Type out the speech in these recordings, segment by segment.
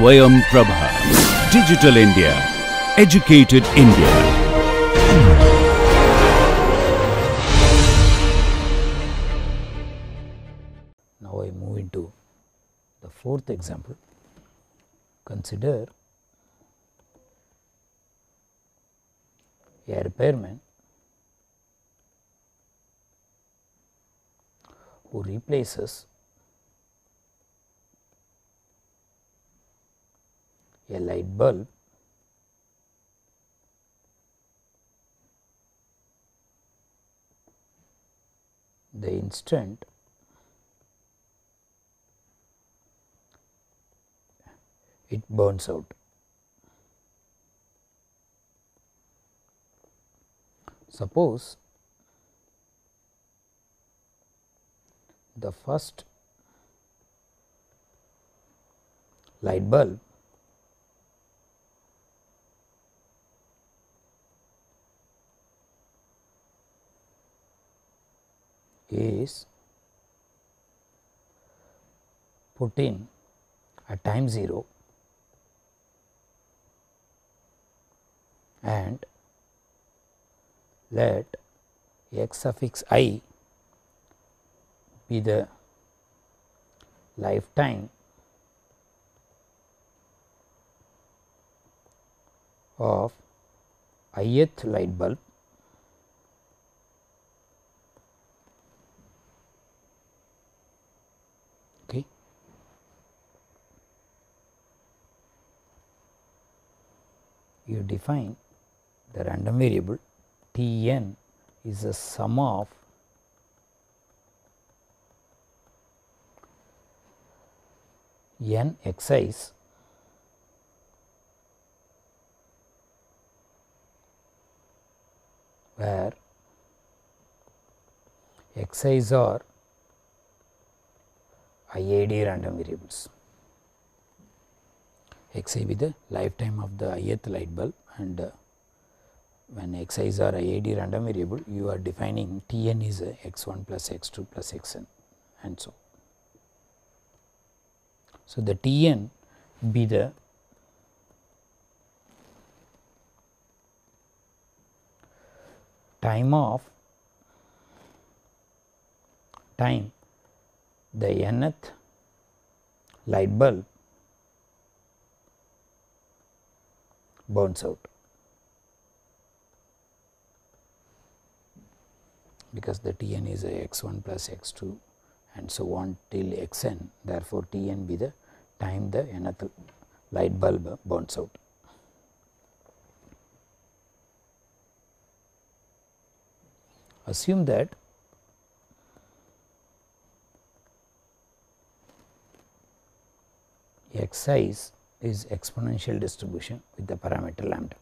Swayam Prabha. Digital India. Educated India. Now I move into the fourth example. Consider a repairman who replaces a light bulb the instant it burns out. Suppose the first light bulb is put in at time 0 and let x suffix I be the lifetime of ith light bulb. You define the random variable Tn is the sum of n xi's where xi's are iid random variables. Xi be the lifetime of the ith light bulb, and when xi's are iid random variable, you are defining Tn is x1 plus x2 plus xn and so. So, the Tn be the time the nth light bulb burns out, because the Tn is a x1 plus x2 and so on till xn. Therefore, Tn be the time the nth light bulb burns out. Assume that xi is exponential distribution with the parameter lambda.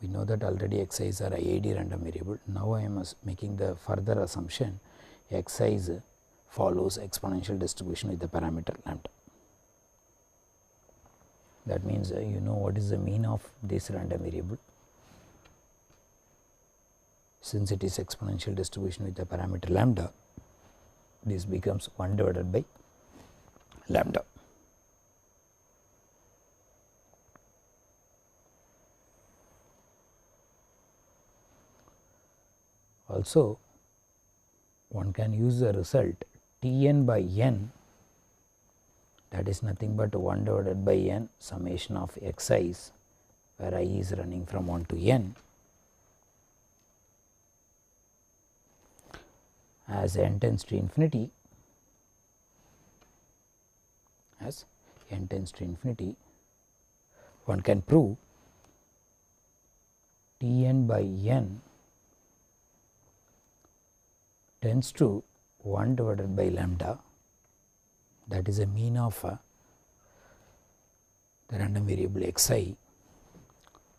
We know that already xi's are iid random variable. Now I am making the further assumption xi's follows exponential distribution with the parameter lambda. That means you know what is the mean of this random variable. Since it is exponential distribution with the parameter lambda, this becomes 1 divided by lambda. Also, one can use the result Tn by n, that is nothing but 1 divided by n summation of xi's, where I is running from 1 to n, as n tends to infinity, one can prove Tn by n tends to 1 divided by lambda, that is a mean of the random variable xi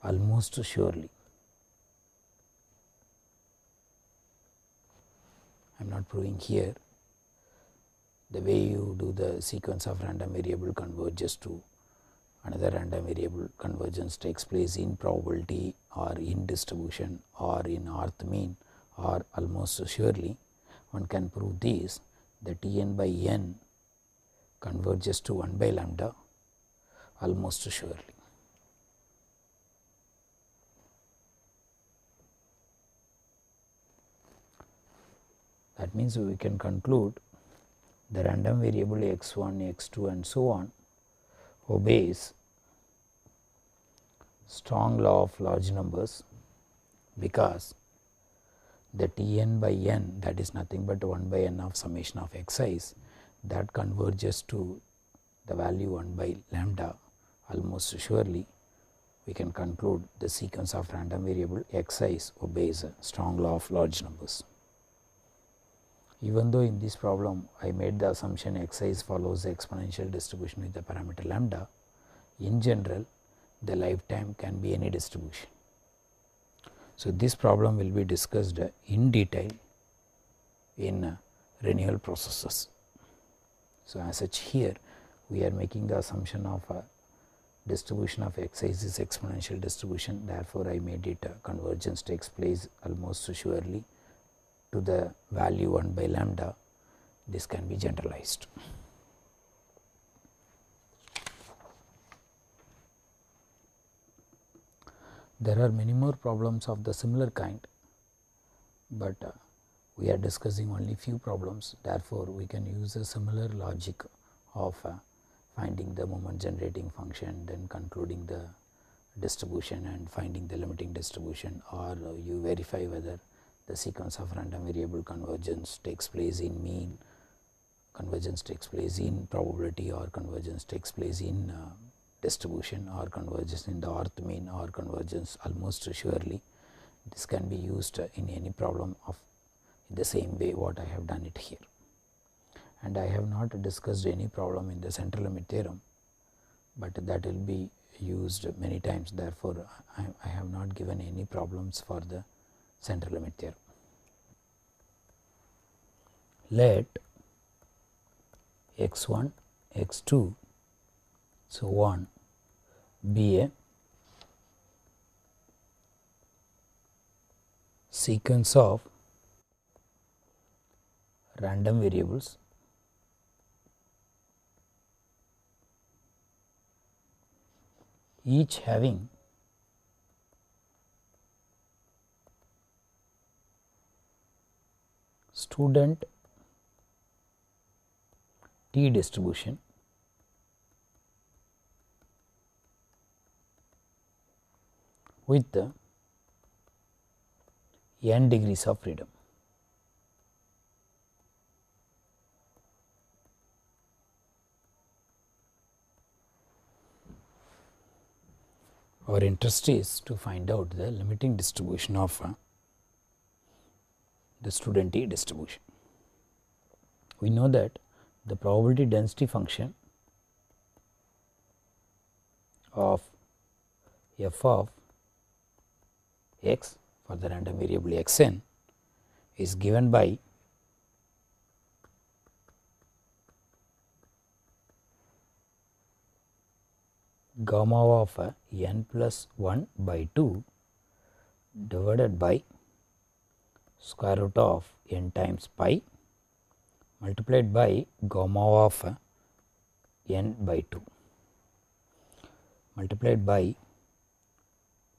almost surely. I am not proving here, the way you do the sequence of random variable converges to another random variable, convergence takes place in probability or in distribution or in rth mean or almost surely. One can prove this, the Tn by n converges to 1 by lambda almost surely. That means we can conclude the random variable x1, x2 and so on obeys strong law of large numbers, because the Tn by n, that is nothing but 1 by n of summation of xi's, that converges to the value 1 by lambda almost surely. We can conclude the sequence of random variable xi's obeys a strong law of large numbers. Even though in this problem I made the assumption xi's follows the exponential distribution with the parameter lambda, in general the lifetime can be any distribution. So, this problem will be discussed in detail in renewal processes. So, as such here we are making the assumption of a distribution of xi's is exponential distribution, therefore I made it convergence takes place almost surely to the value 1 by lambda. This can be generalized. There are many more problems of the similar kind, but we are discussing only few problems. Therefore, we can use a similar logic of finding the moment generating function, then concluding the distribution and finding the limiting distribution, or you verify whether the sequence of random variable convergence takes place in mean, convergence takes place in probability, or convergence takes place in distribution, or convergence in the orth mean, or convergence almost surely. This can be used in any problem of the same way what I have done it here. And I have not discussed any problem in the central limit theorem, but that will be used many times. Therefore, I have not given any problems for the central limit theorem. Let x1, x2 so on be a sequence of random variables each having student T distribution with the n degrees of freedom. Our interest is to find out the limiting distribution of the student T distribution. We know that the probability density function of f of x for the random variable xn is given by gamma of n plus 1 by 2 divided by square root of n times pi multiplied by gamma of n by 2 multiplied by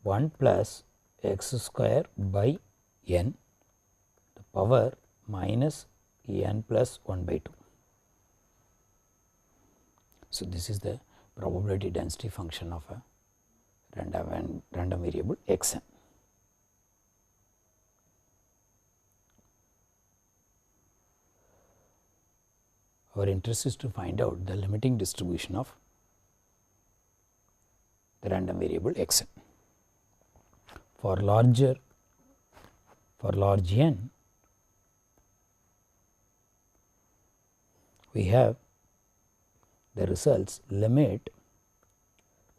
1 plus x square by n the power minus n plus 1 by 2. So, this is the probability density function of a random variable xn. Our interest is to find out the limiting distribution of the random variable xn. For large n, we have the results limit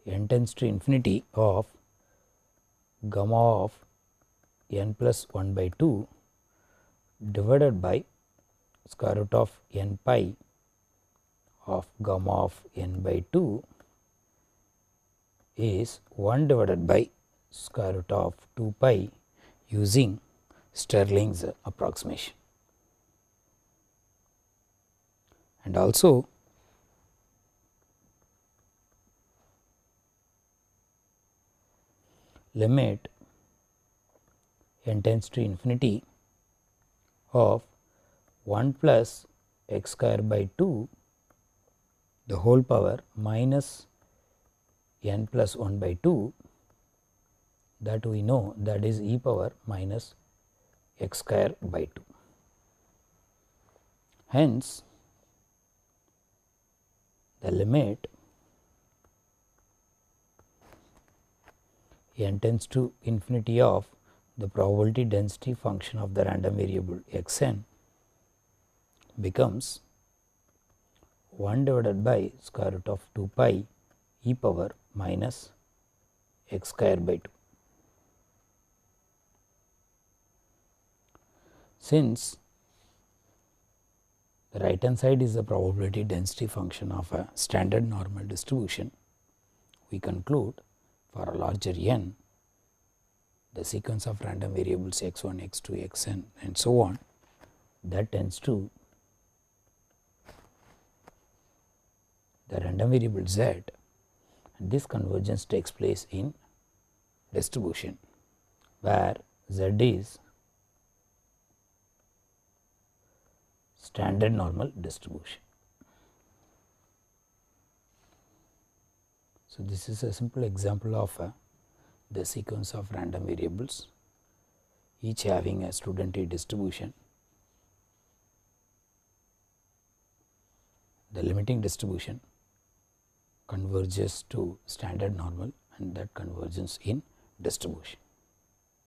n tends to infinity of gamma of n plus 1 by 2 divided by square root of n pi of gamma of n by 2 is 1 divided by square root of 2 pi using Stirling's approximation. And also limit n tends to infinity of 1 plus x square by 2 the whole power minus n plus 1 by 2, that we know that is e power minus x square by 2. Hence, the limit n tends to infinity of the probability density function of the random variable x n becomes 1 divided by square root of 2 pi e power minus x square by 2. Since the right hand side is the probability density function of a standard normal distribution, we conclude for a larger n, the sequence of random variables x1, x2, xn and so on, that tends to the random variable z, and this convergence takes place in distribution where z is standard normal distribution. So, this is a simple example of the sequence of random variables, each having a student T distribution. The limiting distribution converges to standard normal, and that convergence in distribution.